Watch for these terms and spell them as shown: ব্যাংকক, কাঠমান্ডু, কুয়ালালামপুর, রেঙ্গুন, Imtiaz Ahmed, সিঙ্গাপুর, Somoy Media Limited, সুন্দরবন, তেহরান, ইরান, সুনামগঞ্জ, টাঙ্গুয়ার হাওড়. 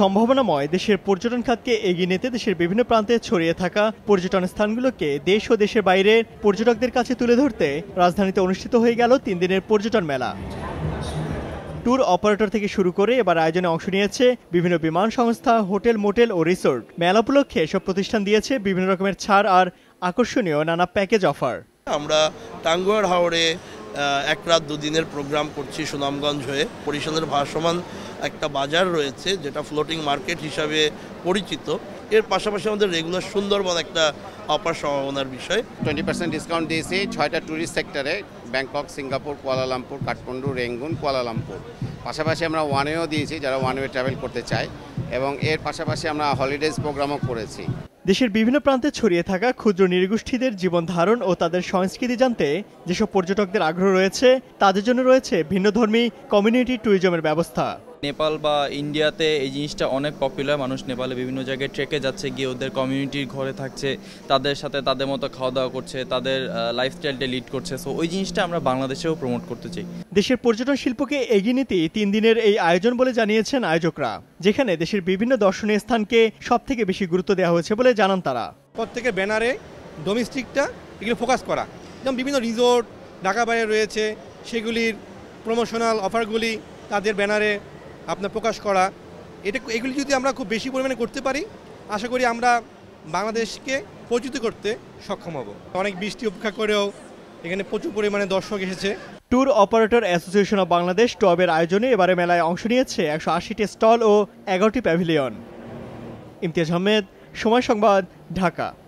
সম্ভাবনাময় দেশের পর্যটন খাতকে এগিয়ে নিতে দেশের বিভিন্ন প্রান্তে ছড়িয়ে থাকা পর্যটন স্থানগুলোকে দেশ ও দেশের বাইরে পর্যটকদের কাছে তুলে ধরতে রাজধানীতে অনুষ্ঠিত হয়ে গেল 3 দিনের পর্যটন মেলা। ট্যুর অপারেটর থেকে শুরু করে এবার আয়োজনে অংশ নিয়েছে বিভিন্ন বিমান সংস্থা, হোটেল, মোটেল ও রিসোর্ট। মেলা উপলক্ষে এসব প্রতিষ্ঠান দিয়েছে বিভিন্ন রকমের ছাড় আর আকর্ষণীয় নানা প্যাকেজ অফার। আমরা টাঙ্গুয়ার হাওড়ে এক রাত 2 দিনের প্রোগ্রাম করছি সুনামগঞ্জ হয়ে। পরিষদের ভাসমান একটা বাজার রয়েছে যেটা ফ্লোটিং মার্কেট হিসাবে পরিচিত। এর পাশাপাশি আমাদের রেগুলার সুন্দরবন একটা অপার সম্ভাবনার বিষয়। 20% ডিসকাউন্ট দিয়েছি 6টা ট্যুরিস্ট সেক্টরে, ব্যাংকক, সিঙ্গাপুর, কুয়ালালামপুর, কাঠমান্ডু, রেঙ্গুন, কুয়ালালামপুর। পাশাপাশি আমরা ওয়ানওয়েও দিয়েছি যারা ওয়ানওয়ে ট্রাভেল করতে চায়, এবং এর পাশাপাশি আমরা হলিডেজ প্রোগ্রামও করেছি। দেশের বিভিন্ন প্রান্তে ছড়িয়ে থাকা ক্ষুদ্র নৃগোষ্ঠীদের জীবন ধারণ ও তাদের সংস্কৃতি জানতে যেসব পর্যটকদের আগ্রহ রয়েছে তাদের জন্য রয়েছে ভিন্নধর্মী কমিউনিটি ট্যুরিজমের ব্যবস্থা। নেপাল বা ইন্ডিয়াতে এই জিনিসটা অনেক পপুলার, মানুষ নেপালে বিভিন্ন জায়গায় ট্রেকে যাচ্ছে, গিয়ে ওদের কমিউনিটির ঘরে থাকছে, তাদের সাথে তাদের মতো খাওয়া দাওয়া করছে, তাদের লাইফস্টাইলটা লিড করছে। সো ওই জিনিসটা আমরা বাংলাদেশেও প্রমোট করতে চাই। দেশের পর্যটন শিল্পকে এগিয়ে নিতে 3 দিনের এই আয়োজন বলে জানিয়েছেন আয়োজকরা, যেখানে দেশের বিভিন্ন দর্শনীয় স্থানকে সব থেকে বেশি গুরুত্ব দেওয়া হয়েছে বলে জানান তারা। প্রত্যেকের ব্যানারে ডোমেস্টিকটা এগুলো ফোকাস করা, যেমন বিভিন্ন রিসোর্ট ঢাকা বাইরে রয়েছে সেগুলির প্রমোশনাল অফারগুলি তাদের ব্যানারে আপনার প্রকাশ করা, এটা এগুলি যদি আমরা খুব বেশি পরিমাণে করতে পারি আশা করি আমরা বাংলাদেশকে পরিচিত করতে সক্ষম হব। অনেক বৃষ্টি উপেক্ষা করেও এখানে প্রচুর পরিমাণে দর্শক এসেছে। Tour operator association of Bangladesh টবের আয়োজনে এবারে মেলায় অংশ নিয়েছে 180টি স্টল ও 11টি প্যাভিলিয়ন। ইমতিয়াজ আহমেদ, সময় সংবাদ, ঢাকা।